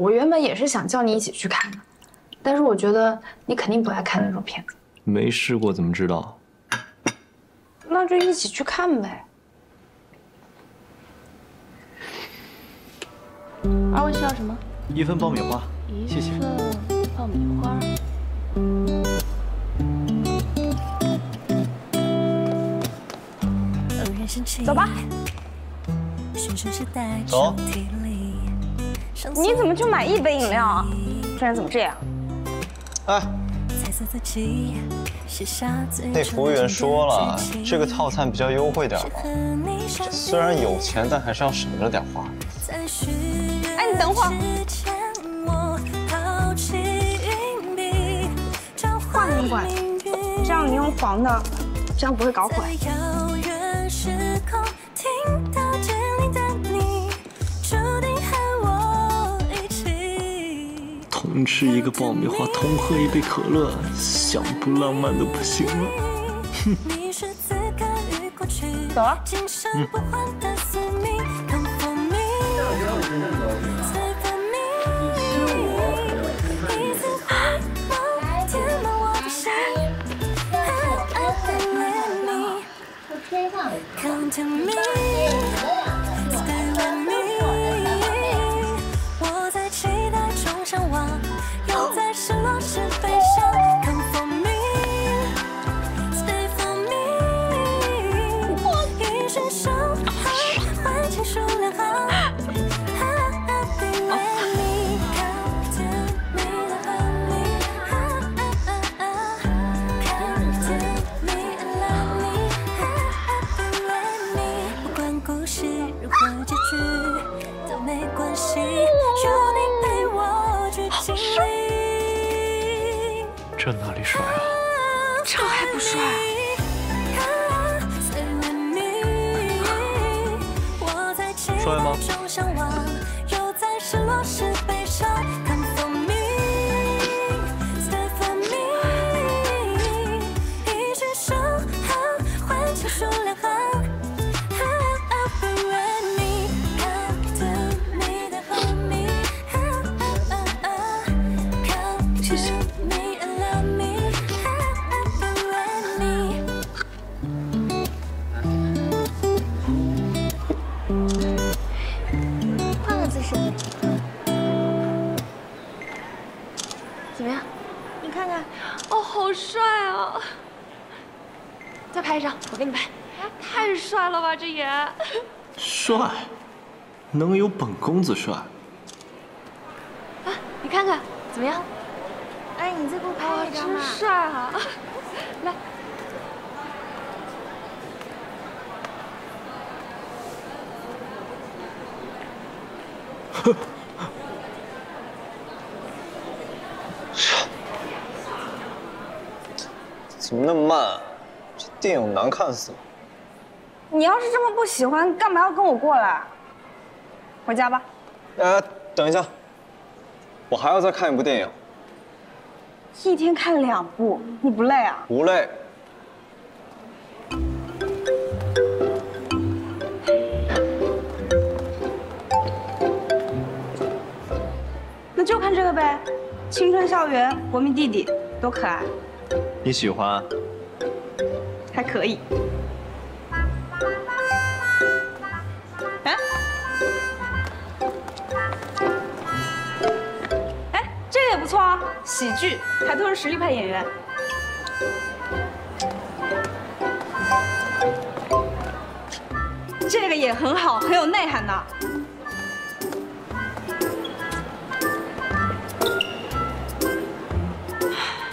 我原本也是想叫你一起去看的，但是我觉得你肯定不爱看那种片子。没试过怎么知道？那就一起去看呗。二位需要什么？一份爆米花，谢谢。一份爆米花。走吧。走。 你怎么就买一杯饮料啊？这人怎么这样？哎，那服务员说了，这个套餐比较优惠点嘛。虽然有钱，但还是要省着点花。哎，你等会儿，换根拐，这样你用黄的，这样不会搞混。 同吃一个爆米花，同喝一杯可乐，想不浪漫都不行了。哼，走啊！嗯。这哪里帅啊？这还不帅？帅吗？谢谢。 怎么样？你看看，哦，好帅啊！再拍一张，我给你拍。太帅了吧，这也。帅，能有本公子帅。啊，你看看怎么样？哎，你再给我拍一张嘛。真帅啊！来。 怎么那么慢啊？这电影难看死了。你要是这么不喜欢，干嘛要跟我过来？回家吧。等一下，我还要再看一部电影。一天看两部，你不累啊？不累。 那就看这个呗，青春校园、国民弟弟，多可爱！你喜欢、啊？还可以。哎，哎，这个也不错啊，喜剧，还都是实力派演员。这个也很好，很有内涵的。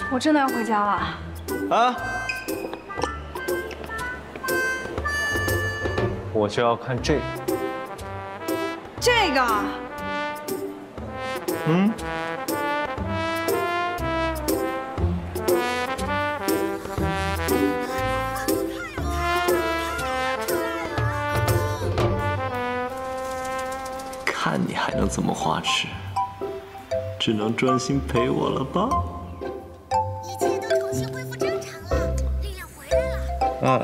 我真的要回家了。啊！我就要看这个。这个。嗯。看你还能怎么花痴？只能专心陪我了吧？ 啊！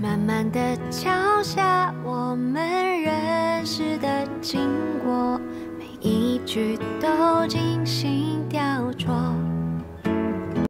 慢慢地敲下我们认识的经过，每一句都惊心。